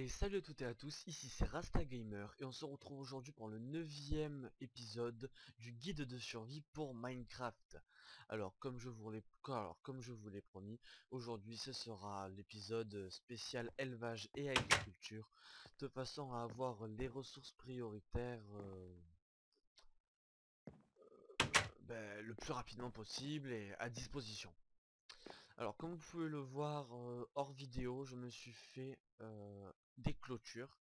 Et salut à toutes et à tous, ici c'est RastaGamer et on se retrouve aujourd'hui pour le 9e épisode du guide de survie pour Minecraft. Alors comme je vous l'ai promis, aujourd'hui ce sera l'épisode spécial élevage et agriculture, de façon à avoir les ressources prioritaires le plus rapidement possible et à disposition. Alors comme vous pouvez le voir hors vidéo, je me suis fait des clôtures,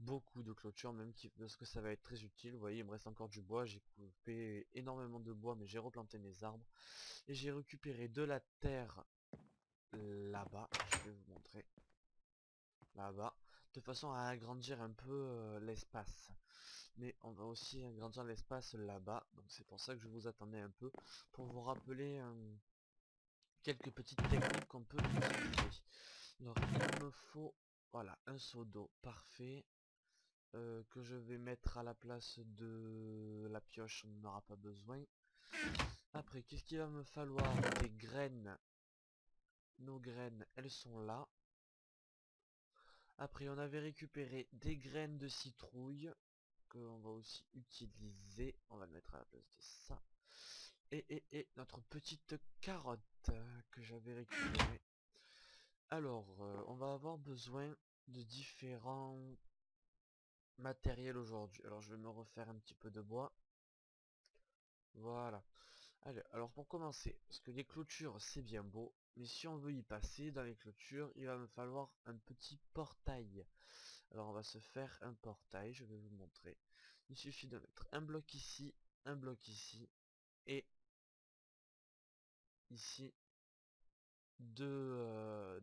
beaucoup de clôtures même, parce que ça va être très utile. Vous voyez, il me reste encore du bois, j'ai coupé énormément de bois mais j'ai replanté mes arbres. Et j'ai récupéré de la terre là-bas, je vais vous montrer, là-bas, de façon à agrandir un peu l'espace. Mais on va aussi agrandir l'espace là-bas, donc c'est pour ça que je vous attendais un peu, pour vous rappeler... quelques petites techniques qu'on peut utiliser. Alors il me faut, voilà, un seau d'eau parfait que je vais mettre à la place de la pioche, on n'aura pas besoin. Après, qu'est-ce qu'il va me falloir? Des graines. Nos graines, elles sont là. Après, on avait récupéré des graines de citrouille que on va aussi utiliser, on va le mettre à la place de ça. Et notre petite carotte que j'avais récupérée. Alors, on va avoir besoin de différents matériels aujourd'hui. Alors, je vais me refaire un petit peu de bois. Voilà. Allez, alors pour commencer, parce que les clôtures, c'est bien beau, mais si on veut y passer dans les clôtures, il va me falloir un petit portail. Alors, on va se faire un portail, je vais vous montrer. Il suffit de mettre un bloc ici, un bloc ici, et... ici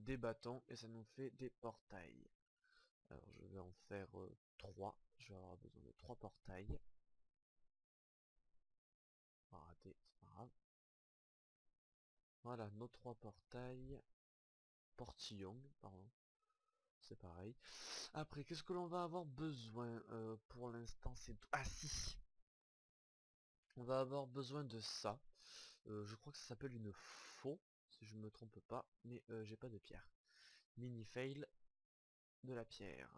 des bâtons, et ça nous fait des portails. Alors je vais en faire 3, je vais avoir besoin de 3 portails. On va rater, c'est pas grave. Voilà, nos 3 portails, portillons, pardon, c'est pareil. Après, qu'est-ce que l'on va avoir besoin? Pour l'instant c'est tout. Ah si, on va avoir besoin de ça. Je crois que ça s'appelle une faux, si je ne me trompe pas, mais j'ai pas de pierre. Mini fail de la pierre.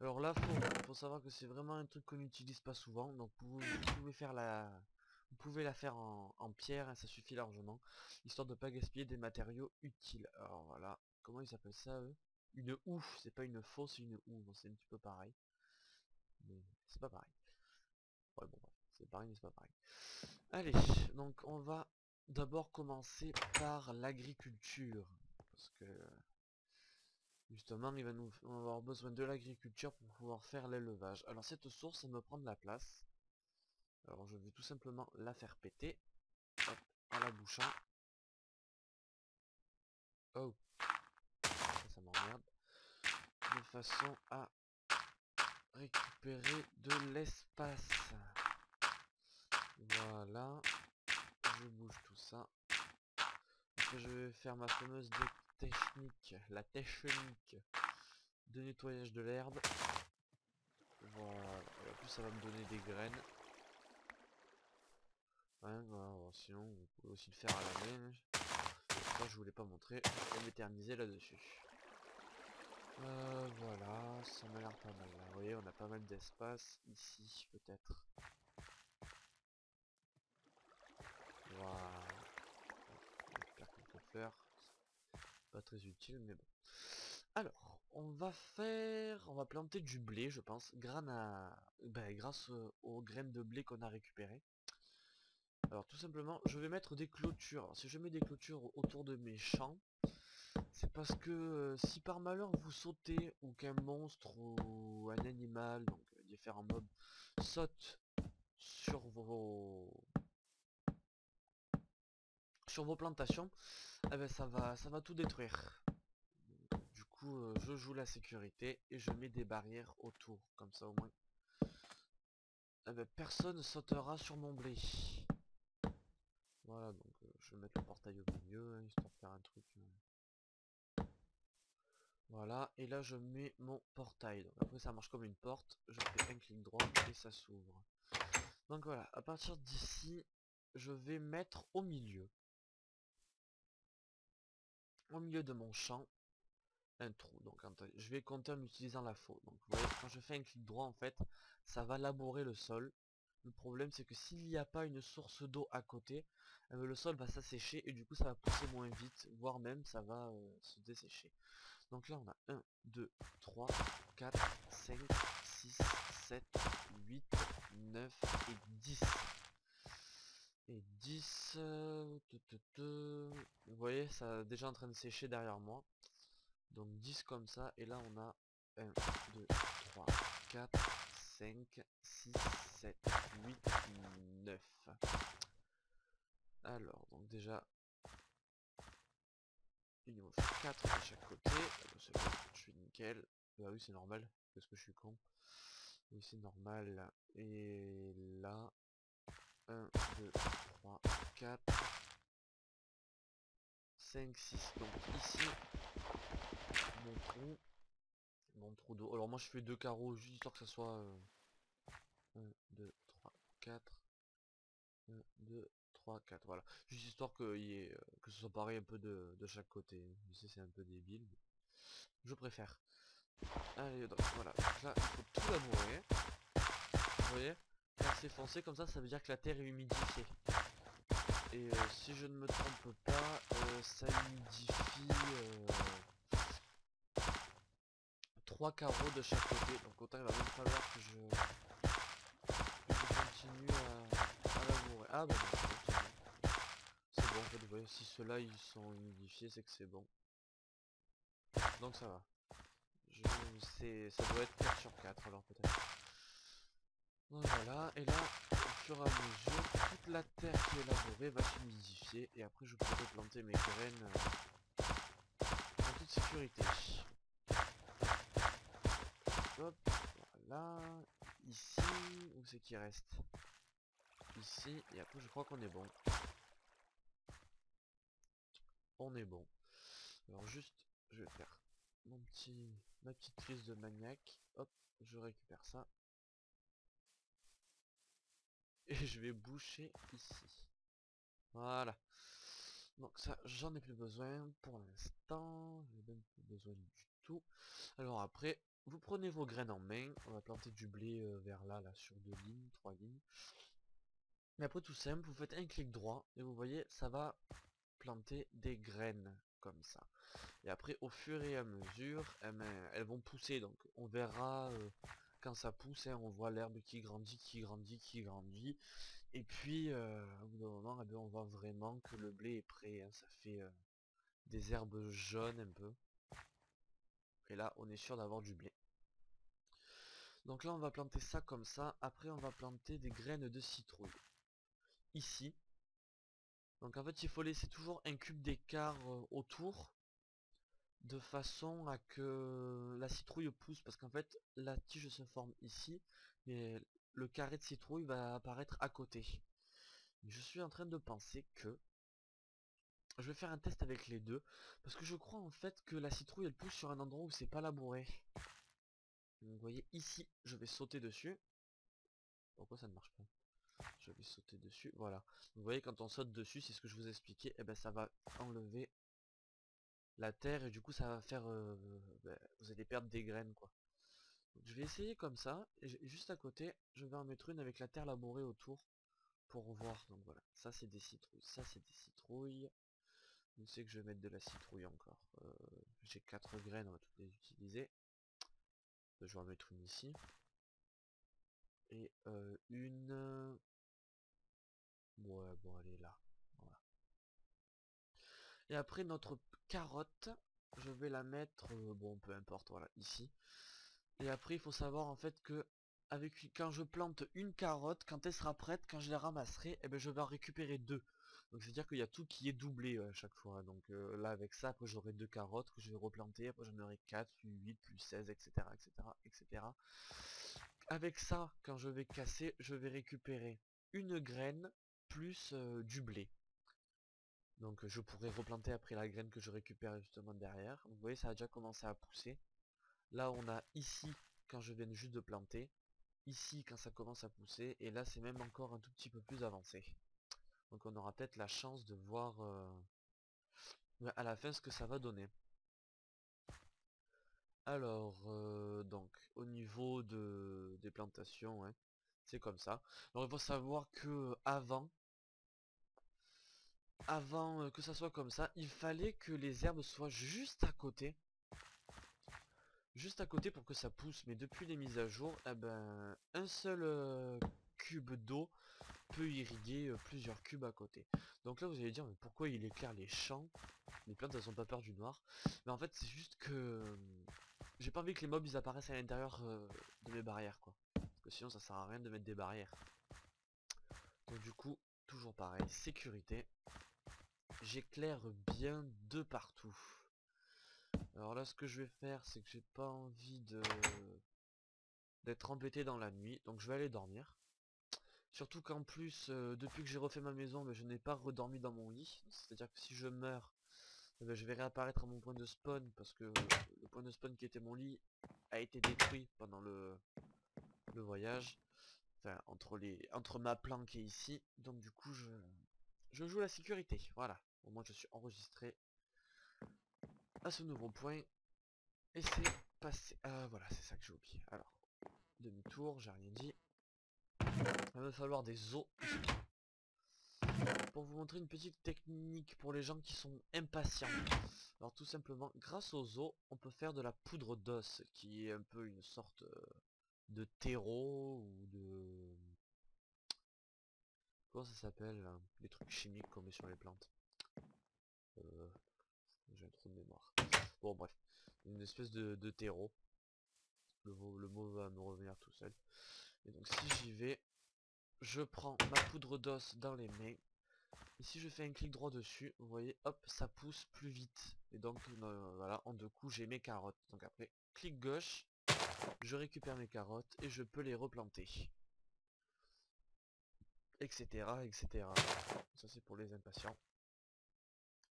Alors la faux, il faut savoir que c'est vraiment un truc qu'on n'utilise pas souvent, donc vous pouvez la faire en pierre, hein, ça suffit largement, histoire de pas gaspiller des matériaux utiles. Alors voilà, comment ils appellent ça eux? Une ouf, c'est pas une faux, c'est une ouf, bon, c'est un petit peu pareil. Mais c'est pas pareil. Ouais bon, c'est pareil mais c'est pas pareil. Allez, donc on va d'abord commencer par l'agriculture, parce que justement on va avoir besoin de l'agriculture pour pouvoir faire l'élevage. Alors cette source, elle me prend de la place, alors je vais tout simplement la faire péter. Hop, en la bouchant. Oh, ça m'emmerde. De façon à récupérer de l'espace. Voilà, je bouge tout ça. Après, je vais faire ma fameuse technique, la technique de nettoyage de l'herbe. Voilà, et en plus ça va me donner des graines. Ouais, bah, sinon vous pouvez aussi le faire à la main. Ça je voulais pas montrer, je vais m'éterniser là-dessus. Voilà, ça m'a l'air pas mal. Vous voyez, on a pas mal d'espace ici peut-être. Pas très utile mais bon. Alors on va planter du blé, je pense, grâce aux graines de blé qu'on a récupérées. Alors tout simplement je vais mettre des clôtures. Alors, si je mets des clôtures autour de mes champs, c'est parce que si par malheur vous sautez, ou qu'un monstre ou un animal, donc différents mobs, saute sur vos plantations, eh ben ça va tout détruire. Du coup je joue la sécurité et je mets des barrières autour, comme ça au moins eh ben, personne sautera sur mon blé. Voilà, donc je vais mettre le portail au milieu, hein, histoire de faire un truc. Voilà, et là je mets mon portail. Donc après ça marche comme une porte, je fais un clic droit et ça s'ouvre. Donc voilà, à partir d'ici je vais mettre au milieu de mon champ un trou. Donc je vais compter en utilisant la faux. Donc vous voyez, quand je fais un clic droit en fait, ça va labourer le sol. Le problème c'est que s'il n'y a pas une source d'eau à côté, le sol va s'assécher et du coup ça va pousser moins vite, voire même ça va se dessécher. Donc là on a 1, 2, 3, 4, 5, 6, 7, 8, 9 et 10. Et 10, vous voyez, ça déjà en train de sécher derrière moi. Donc 10 comme ça, et là on a 1, 2, 3, 4, 5, 6, 7, 8, 9. Alors, donc déjà, il nous faut 4 de chaque côté. C'est bon, je suis nickel. Bah oui, c'est normal, parce que je suis con. Oui, c'est normal. Et là... 1, 2, 3, 4, 5, 6, donc ici, mon trou d'eau. Alors moi je fais 2 carreaux, juste histoire que ça soit 1, 2, 3, 4, 1, 2, 3, 4, voilà. Juste histoire que ce soit pareil un peu de chaque côté. Je sais c'est un peu débile, mais je préfère. Allez, donc voilà, donc là il faut tout labourer, vous voyez. Quand c'est foncé comme ça, ça veut dire que la terre est humidifiée. Et si je ne me trompe pas, ça humidifie 3 carreaux de chaque côté. Donc autant il va même falloir que je continue à labourer. Ah bah bon, c'est bon en fait, vous voyez, si ceux-là ils sont humidifiés, c'est que c'est bon. Donc ça va. Ça doit être 4 sur 4 alors peut-être. Donc voilà, et là, au fur et à mesure, toute la terre qui est labourée va s'humidifier et après je pourrai planter mes graines en toute sécurité. Hop, voilà, ici, où c'est qu'il reste? Ici, et après je crois qu'on est bon. On est bon. Alors juste, je vais faire ma petite crise de maniaque. Hop, je récupère ça. Et je vais boucher ici. Voilà. Donc ça, j'en ai plus besoin pour l'instant. J'en ai même plus besoin du tout. Alors après, vous prenez vos graines en main. On va planter du blé vers là, sur 2 lignes, 3 lignes. Et après tout simple, vous faites un clic droit. Et vous voyez, ça va planter des graines. Comme ça. Et après, au fur et à mesure, elles vont pousser. Donc on verra... Quand ça pousse, hein, on voit l'herbe qui grandit, qui grandit, qui grandit. Et puis, au bout d'un moment, eh bien, on voit vraiment que le blé est prêt. Hein. Ça fait des herbes jaunes un peu. Et là, on est sûr d'avoir du blé. Donc là, on va planter ça comme ça. Après, on va planter des graines de citrouille. Ici. Donc en fait, il faut laisser toujours un cube d'écart autour. De façon à que la citrouille pousse, parce qu'en fait la tige se forme ici mais le carré de citrouille va apparaître à côté. Je suis en train de penser que je vais faire un test avec les deux, parce que je crois en fait que la citrouille elle pousse sur un endroit où c'est pas labouré. Vous voyez ici, je vais sauter dessus. Pourquoi ça ne marche pas? Je vais sauter dessus, voilà. Vous voyez, quand on saute dessus, c'est ce que je vous expliquais, et ben ça va enlever la terre et du coup ça va faire vous allez perdre des graines quoi. Donc, je vais essayer comme ça et juste à côté je vais en mettre une avec la terre labourée autour pour voir. Donc voilà, ça c'est des citrouilles, ça c'est des citrouilles. Je sais que je vais mettre de la citrouille encore. J'ai 4 graines, on va toutes les utiliser. Je vais en mettre une ici et une, ouais bon elle est là, voilà. Et après notre carotte, je vais la mettre, bon peu importe, voilà, ici. Et après il faut savoir en fait que quand je plante une carotte, quand elle sera prête, quand je la ramasserai, et ben je vais en récupérer 2. Donc c'est à dire qu'il y a tout qui est doublé à chaque fois. Donc là avec ça, après j'aurai 2 carottes que je vais replanter, après j'en aurai 4, puis 8, puis 16, etc., etc., etc. Avec ça, quand je vais casser, je vais récupérer une graine plus du blé. Donc je pourrais replanter après la graine que je récupère justement derrière. Vous voyez, ça a déjà commencé à pousser. Là on a ici quand je viens juste de planter. Ici quand ça commence à pousser. Et là c'est même encore un tout petit peu plus avancé. Donc on aura peut-être la chance de voir à la fin ce que ça va donner. Alors, donc, au niveau des plantations, hein, c'est comme ça. Alors, il faut savoir que avant que ça soit comme ça, il fallait que les herbes soient juste à côté pour que ça pousse. Mais depuis les mises à jour, eh ben, un seul cube d'eau peut irriguer plusieurs cubes à côté. Donc là vous allez dire, mais pourquoi il éclaire les champs? Les plantes elles ont pas peur du noir. Mais en fait c'est juste que j'ai pas envie que les mobs ils apparaissent à l'intérieur de mes barrières, quoi. Parce que sinon ça sert à rien de mettre des barrières. Donc du coup, toujours pareil, sécurité. J'éclaire bien de partout. Alors là ce que je vais faire, c'est que j'ai pas envie d'être embêté dans la nuit. Donc je vais aller dormir. Surtout qu'en plus, depuis que j'ai refait ma maison, je n'ai pas redormi dans mon lit. C'est-à-dire que si je meurs, je vais réapparaître à mon point de spawn. Parce que le point de spawn qui était mon lit a été détruit pendant le voyage. Enfin, entre ma planque et ici. Donc du coup, je joue la sécurité. Voilà. Au moins, je suis enregistré à ce nouveau point. Et c'est passé. Ah, voilà, c'est ça que j'ai oublié. Alors, demi-tour, j'ai rien dit. Il va falloir des os pour vous montrer une petite technique pour les gens qui sont impatients. Alors tout simplement, grâce aux os, on peut faire de la poudre d'os, qui est un peu une sorte de terreau ou de... Comment ça s'appelle hein, les trucs chimiques qu'on met sur les plantes. J'ai un trou de mémoire. Bon bref, une espèce de terreau. Le mot va me revenir tout seul. Et donc si j'y vais, je prends ma poudre d'os dans les mains. Et si je fais un clic droit dessus, vous voyez, hop, ça pousse plus vite. Et donc voilà, en deux coups j'ai mes carottes. Donc après, clic gauche, je récupère mes carottes et je peux les replanter. Etc, etc. Ça c'est pour les impatients.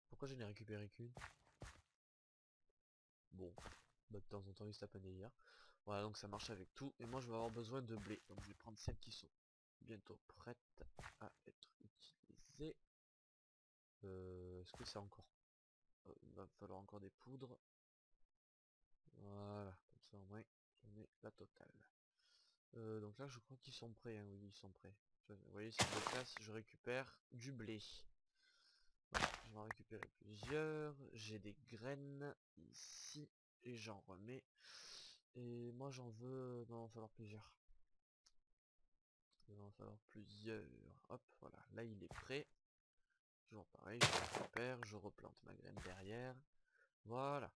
Pourquoi je n'ai récupéré qu'une? Bon, bah, de temps en temps il se tape un délire. Voilà, donc ça marche avec tout. Et moi je vais avoir besoin de blé. Donc je vais prendre celles qui sont bientôt prête à être utilisée. Est-ce que c'est encore... il va falloir encore des poudres. Voilà, comme ça au moins j'en ai la totale. Donc là je crois qu'ils sont prêts, hein. Oui, ils sont prêts. Vous voyez, c'est le cas si je récupère du blé. Voilà, je vais en récupérer plusieurs. J'ai des graines ici et j'en remets. Et moi j'en veux... Non, il va falloir plusieurs. Il va en falloir plusieurs. Hop, voilà, là il est prêt. Toujours pareil, je récupère, je replante ma graine derrière. Voilà.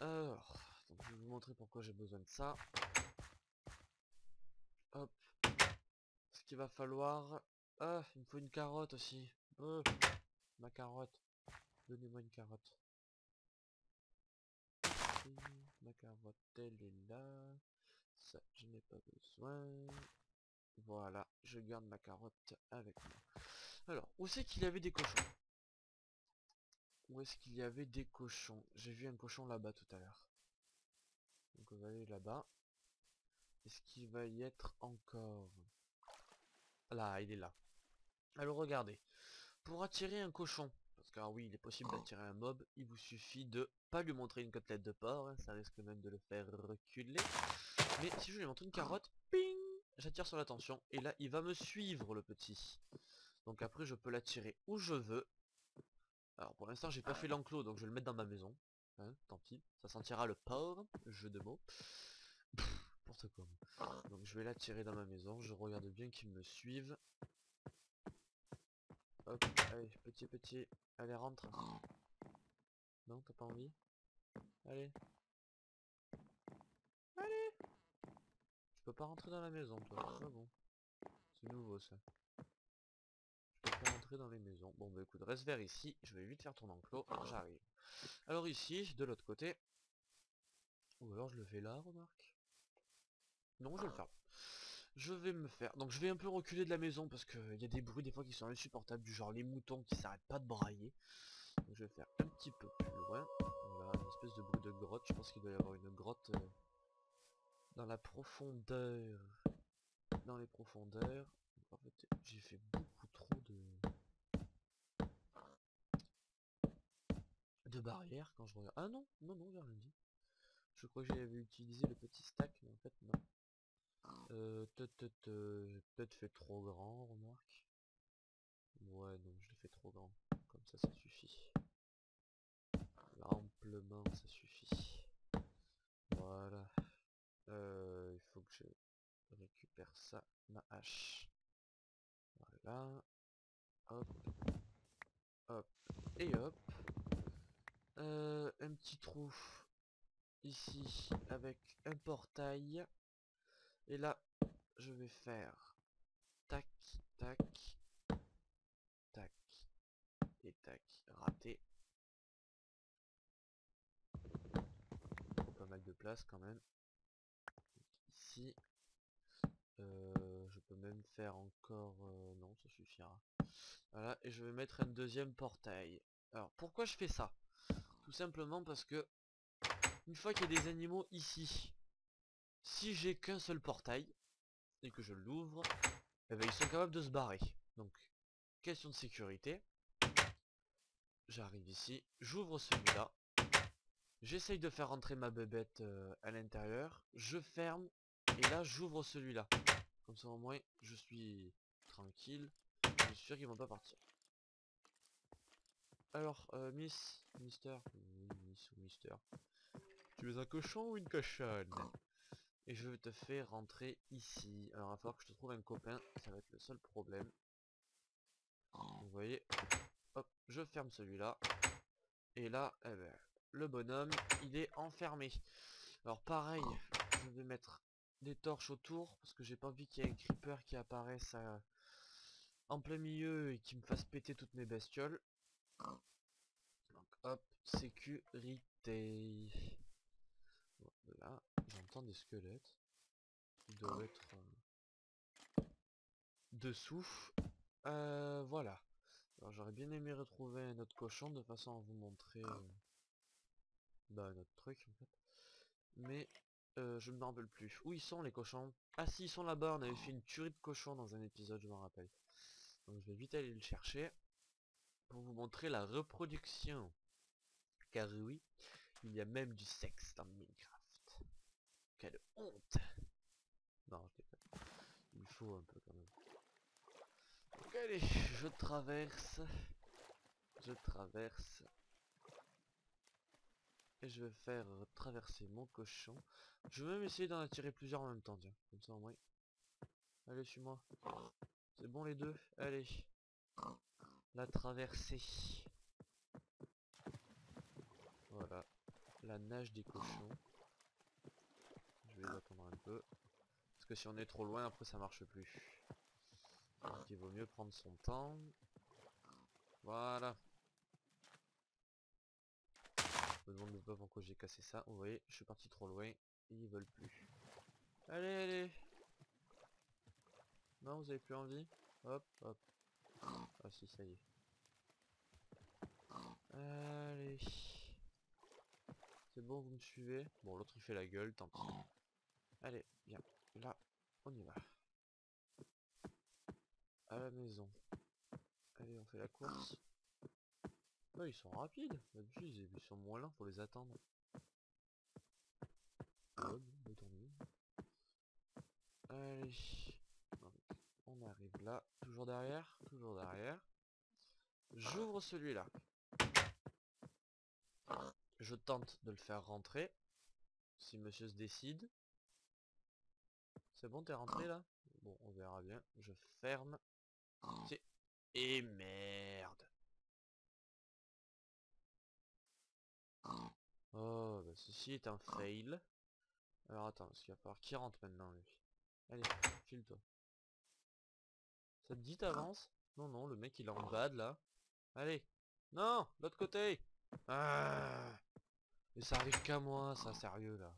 Alors, donc je vais vous montrer pourquoi j'ai besoin de ça. Hop. Ce qu'il va falloir... Ah, il me faut une carotte aussi. Ma carotte. Donnez-moi une carotte. Ma carotte, elle est là. Ça, je n'ai pas besoin. Voilà, je garde ma carotte avec moi. Alors, où c'est qu'il y avait des cochons? Où est-ce qu'il y avait des cochons? J'ai vu un cochon là-bas tout à l'heure. Donc on va aller là-bas. Est-ce qu'il va y être encore? Là, il est là. Alors regardez. Pour attirer un cochon, parce que ah oui, il est possible d'attirer un mob, il vous suffit de pas lui montrer une côtelette de porc, hein, ça risque même de le faire reculer. Mais si je lui montre une carotte, ping, j'attire son attention et là il va me suivre, le petit. Donc après je peux l'attirer où je veux. Alors pour l'instant j'ai pas fait l'enclos, donc je vais le mettre dans ma maison, hein, tant pis, ça sentira le pauvre, jeu de mots. N'importe quoi. Donc je vais l'attirer dans ma maison, je regarde bien qu'il me suive. Hop, allez, petit, allez rentre. Non, t'as pas envie? Allez. Je peux pas rentrer dans la maison, toi. Ah bon. C'est nouveau ça. Je peux pas rentrer dans les maisons. Bon bah écoute, reste vers ici, je vais vite faire ton enclos, j'arrive. Alors ici, de l'autre côté. Ou alors je le fais là, remarque. Non, je vais le faire. Je vais me faire. Donc je vais un peu reculer de la maison parce qu'il y a des bruits des fois qui sont insupportables, du genre les moutons qui s'arrêtent pas de brailler. Donc je vais faire un petit peu plus loin. On a une espèce de bruit de grotte, je pense qu'il doit y avoir une grotte. Dans la profondeur. Dans les profondeurs. En fait, j'ai fait beaucoup trop de barrières quand je regarde. Ah non, non, j'ai rien dit. Je crois que j'avais utilisé le petit stack, mais en fait non. J'ai peut-être fait trop grand, remarque. Ouais, non, je l'ai fait trop grand. Comme ça, ça suffit. Amplement, ça suffit. Voilà. Il faut que je récupère ça, ma hache. Voilà. Hop. Hop. Et hop. Un petit trou ici avec un portail. Et là, je vais faire tac, tac, tac et tac. Raté. Pas mal de place quand même. Ici. Je peux même faire encore... non, ça suffira. Voilà, et je vais mettre un deuxième portail. Alors, pourquoi je fais ça? Tout simplement parce que... une fois qu'il y a des animaux ici... si j'ai qu'un seul portail, et que je l'ouvre, eh ben, ils sont capables de se barrer. Donc, question de sécurité. J'arrive ici, j'ouvre celui-là. J'essaye de faire rentrer ma bébête à l'intérieur. Je ferme, et là j'ouvre celui-là. Comme ça au moins, je suis tranquille. Je suis sûr qu'ils vont pas partir. Alors, Mister, tu es un cochon ou une cochonne? Et je te fais rentrer ici. Alors il va falloir que je te trouve un copain. Ça va être le seul problème. Vous voyez. Hop, je ferme celui-là. Et là, eh ben, le bonhomme, il est enfermé. Alors pareil, je vais mettre des torches autour. Parce que j'ai pas envie qu'il y ait un creeper qui apparaisse en plein milieu et qui me fasse péter toutes mes bestioles. Donc hop, sécurité. Voilà. J'entends des squelettes. Ils doivent être dessous. Voilà. Alors j'aurais bien aimé retrouver notre cochon de façon à vous montrer notre truc en fait. Mais je ne me rappelle plus. Où ils sont les cochons? Ah si, ils sont là-bas, on avait fait une tuerie de cochons dans un épisode, je m'en rappelle. Donc je vais vite aller le chercher pour vous montrer la reproduction. Car oui, il y a même du sexe dans Minecraft. Quelle honte! Non, je déconne. Il me faut un peu quand même. Donc allez, je traverse. Je traverse. Et je vais faire traverser mon cochon. Je vais même essayer d'en attirer plusieurs en même temps, tiens. Comme ça au moins. Allez, suis-moi. C'est bon les deux? Allez. La traversée. Voilà. La nage des cochons. Je vais les attendre un peu. Parce que si on est trop loin, après ça marche plus. Donc il vaut mieux prendre son temps. Voilà. Je me demande pas pourquoi j'ai cassé ça. Vous voyez, je suis parti trop loin. Ils veulent plus. Allez, allez. Non, vous avez plus envie? Hop, hop. Ah si, ça y est. Allez. C'est bon, vous me suivez? Bon, l'autre il fait la gueule, tant pis. Allez, viens, là, on y va. À la maison. Allez, on fait la course. Oh, ils sont rapides. D'habitude, ils sont moins lents, faut les attendre. Oh, allez. Donc, on arrive là. Toujours derrière, toujours derrière. J'ouvre celui-là. Je tente de le faire rentrer. Si monsieur se décide. C'est bon, t'es rentré là? Bon, on verra bien. Je ferme. Et merde. Oh, bah ceci est un fail. Alors attends, parce qu'il va falloir qu'il rentre maintenant lui. Allez, file-toi. Ça te dit t'avances? Non, non, le mec il est en bad là. Allez. Non, l'autre côté. Ah. Mais ça arrive qu'à moi, ça, sérieux là.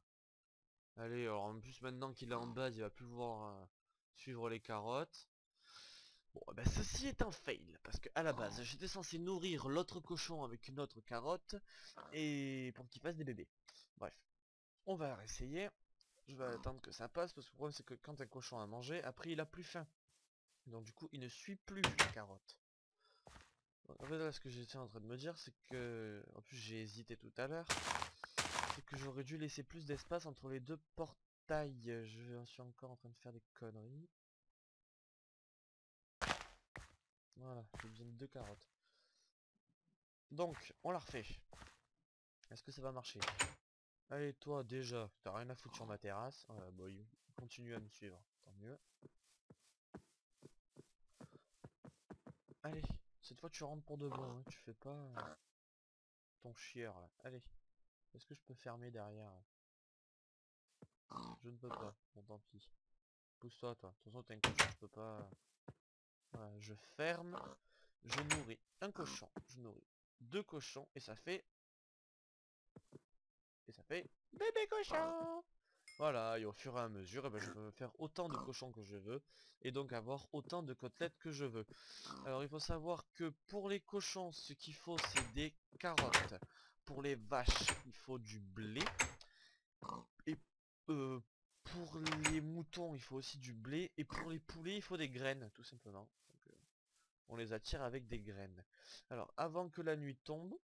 Allez, alors en plus maintenant qu'il est en base, il va plus pouvoir suivre les carottes. Bon, bah ceci est un fail, parce que à la base, j'étais censé nourrir l'autre cochon avec une autre carotte, et pour qu'il fasse des bébés. Bref, on va réessayer. Je vais attendre que ça passe, parce que le problème c'est que quand un cochon a mangé, après il a plus faim. Donc du coup, il ne suit plus les carottes. En fait, là, ce que j'étais en train de me dire, c'est que... en plus, j'ai hésité tout à l'heure. c'est que j'aurais dû laisser plus d'espace entre les deux portails. Je suis encore en train de faire des conneries. Voilà, j'ai besoin de 2 carottes. Donc, on la refait. Est-ce que ça va marcher? Allez, toi, déjà, t'as rien à foutre sur ma terrasse. Voilà, boy, continue à me suivre, tant mieux. Allez, cette fois tu rentres pour de bon, hein. Tu fais pas ton chieur là. Allez, est-ce que je peux fermer derrière? Je ne peux pas, bon tant pis. Pousse-toi toi, de toute façon t'es un cochon, je peux pas... Voilà, je ferme, je nourris un cochon, je nourris 2 cochons et ça fait... Et ça fait... Bébé cochon. Voilà, et au fur et à mesure, eh ben, je peux me faire autant de cochons que je veux, et donc avoir autant de côtelettes que je veux. Alors il faut savoir que pour les cochons, ce qu'il faut c'est des carottes. Pour les vaches, il faut du blé. Et pour les moutons, il faut aussi du blé. Et pour les poulets, il faut des graines, tout simplement. Donc, on les attire avec des graines. Alors avant que la nuit tombe,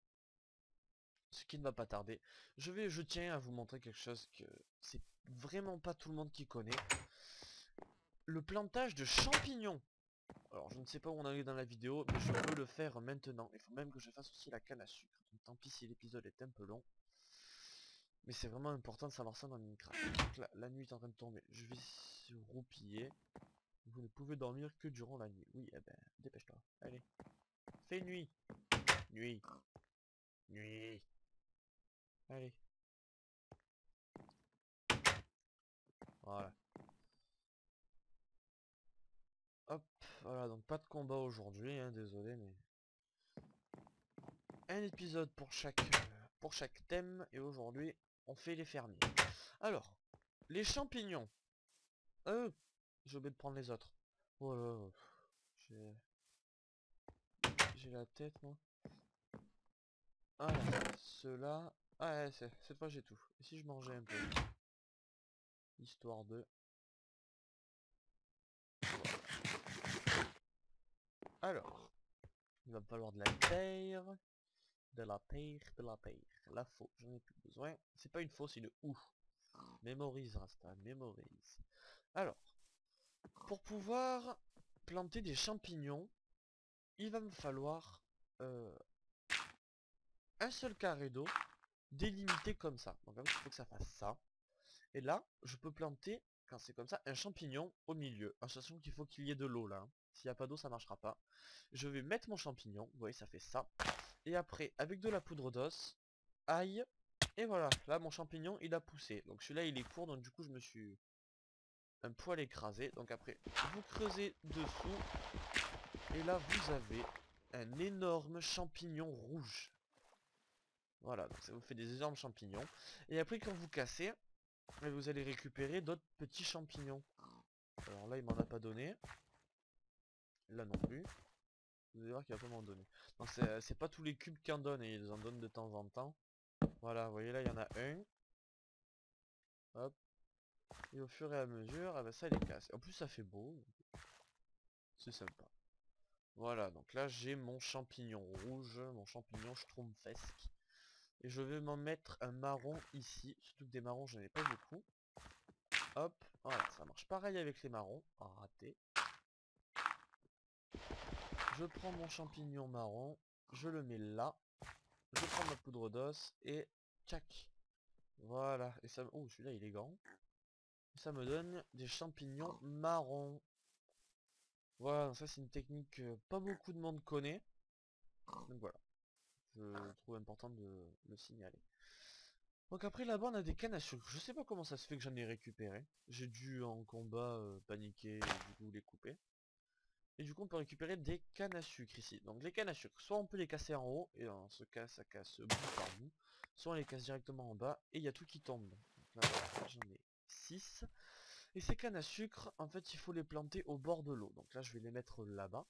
ce qui ne va pas tarder, je tiens à vous montrer quelque chose que c'est vraiment pas tout le monde qui connaît. Le plantage de champignons. Alors je ne sais pas où on en est dans la vidéo, mais je peux le faire maintenant. Il faut même que je fasse aussi la canne à sucre. Donc tant pis si l'épisode est un peu long. Mais c'est vraiment important de savoir ça dans Minecraft. Donc là, la nuit est en train de tomber. Je vais se roupiller. Vous ne pouvez dormir que durant la nuit. Oui, eh ben, dépêche-toi. Allez. Fais nuit. Nuit. Nuit. Allez. Voilà. Hop, voilà, donc pas de combat aujourd'hui, hein, désolé, mais... Un épisode pour chaque thème, et aujourd'hui, on fait les fermiers. Alors, les champignons. J'ai oublié de prendre les autres. Oh là là, j'ai la tête, moi. Ah, ceux-là... Ah ouais, cette fois j'ai tout. Et si je mangeais un peu? Histoire de... Alors, il va me falloir de la terre, de la terre, de la terre. La faux, j'en ai plus besoin. C'est pas une faux, c'est le ou. Mémorise, Rasta, mémorise. Alors, pour pouvoir planter des champignons, il va me falloir un seul carré d'eau délimité comme ça. Donc il faut que ça fasse ça. Et là, je peux planter, quand c'est comme ça, un champignon au milieu. En sachant qu'il faut qu'il y ait de l'eau là. S'il n'y a pas d'eau, ça marchera pas. Je vais mettre mon champignon. Vous voyez, ça fait ça. Et après, avec de la poudre d'os, ail. Et voilà, là, mon champignon, il a poussé. Donc celui-là, il est court. Donc du coup, je me suis un poil écrasé. Donc après, vous creusez dessous. Et là, vous avez un énorme champignon rouge. Voilà, donc ça vous fait des énormes champignons. Et après, quand vous cassez... Et vous allez récupérer d'autres petits champignons. Alors là il m'en a pas donné. Là non plus. Vous allez voir qu'il va pas m'en donner. Donc c'est pas tous les cubes qui en donnent. Et ils en donnent de temps en temps. Voilà, vous voyez là il y en a un. Hop. Et au fur et à mesure, ah bah, ça les casse. En plus ça fait beau. C'est sympa. Voilà, donc là j'ai mon champignon rouge. Mon champignon schtroumpfesque. Et je vais m'en mettre un marron ici. Surtout que des marrons, je n'en ai pas beaucoup. Hop, voilà, ça marche pareil avec les marrons. Raté. Je prends mon champignon marron. Je le mets là. Je prends ma poudre d'os. Et tchac. Voilà. Et ça... Oh, celui-là, il est grand. Et ça me donne des champignons marrons. Voilà, ça c'est une technique que pas beaucoup de monde connaît. Donc voilà. Je trouve important de le signaler. Donc après là-bas on a des cannes à sucre. Je sais pas comment ça se fait que j'en ai récupéré. J'ai dû en combat paniquer et du coup les couper. Et du coup on peut récupérer des cannes à sucre ici. Donc les cannes à sucre, soit on peut les casser en haut. Et en ce cas ça casse bout par bout. Soit on les casse directement en bas. Et il y a tout qui tombe. Donc là j'en ai 6. Et ces cannes à sucre, en fait il faut les planter au bord de l'eau. Donc là je vais les mettre là-bas,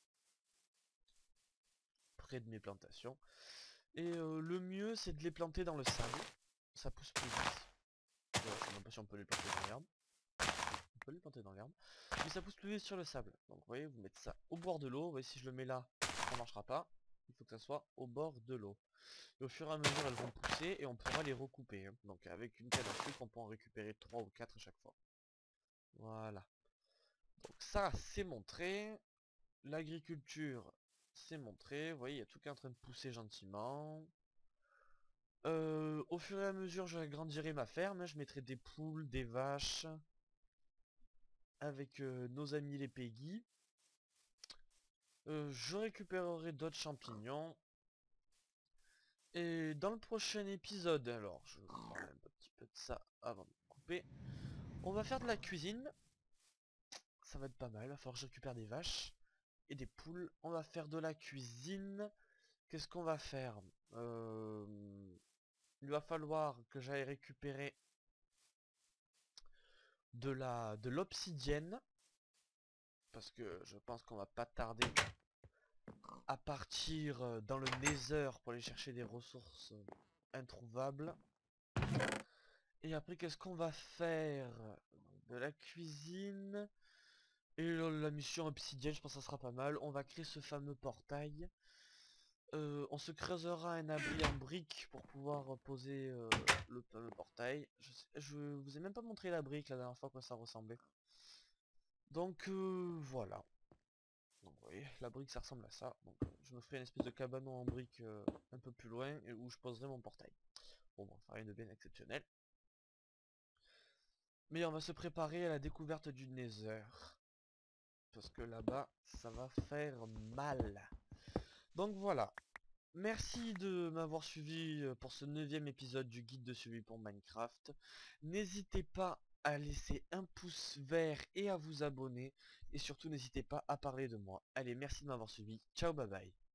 près de mes plantations. Et le mieux c'est de les planter dans le sable, ça pousse plus vite. Voilà, je sais même pas si on peut les planter dans l'herbe. On peut les planter dans l'herbe, mais ça pousse plus vite sur le sable. Donc vous voyez, vous mettez ça au bord de l'eau, vous voyez si je le mets là, ça marchera pas. il faut que ça soit au bord de l'eau. Et au fur et à mesure, elles vont pousser et on pourra les recouper. Hein. Donc avec une canne à sucre, on peut en récupérer 3 ou 4 à chaque fois. Voilà. Donc ça, c'est montré. L'agriculture, c'est montré. Vous voyez, il y a tout qui est en train de pousser gentiment. Au fur et à mesure, j'agrandirai ma ferme. Je mettrai des poules, des vaches. Avec nos amis les Peggy. Je récupérerai d'autres champignons. Et dans le prochain épisode, alors je vais prendre un petit peu de ça avant de couper. On va faire de la cuisine. Ça va être pas mal, il va falloir que je récupère des vaches et des poules. On va faire de la cuisine. Qu'est-ce qu'on va faire? Il va falloir que j'aille récupérer de l'obsidienne, parce que je pense qu'on va pas tarder à partir dans le Nether pour aller chercher des ressources introuvables. Et après, qu'est-ce qu'on va faire? De la cuisine et la mission obsidienne, je pense que ça sera pas mal. On va créer ce fameux portail. On se creusera un abri en briques pour pouvoir poser le portail. Je vous ai même pas montré la brique la dernière fois, quoi ça ressemblait. Donc voilà. Donc vous voyez, la brique ça ressemble à ça. Donc, je me ferai une espèce de cabanon en brique un peu plus loin et où je poserai mon portail. Bon, bon, rien de bien exceptionnel. Mais on va se préparer à la découverte du Nether. Parce que là-bas, ça va faire mal. Donc voilà, merci de m'avoir suivi pour ce 9e épisode du guide de survie pour Minecraft. N'hésitez pas à laisser un pouce vert et à vous abonner. Et surtout n'hésitez pas à parler de moi. Allez, merci de m'avoir suivi, ciao, bye bye.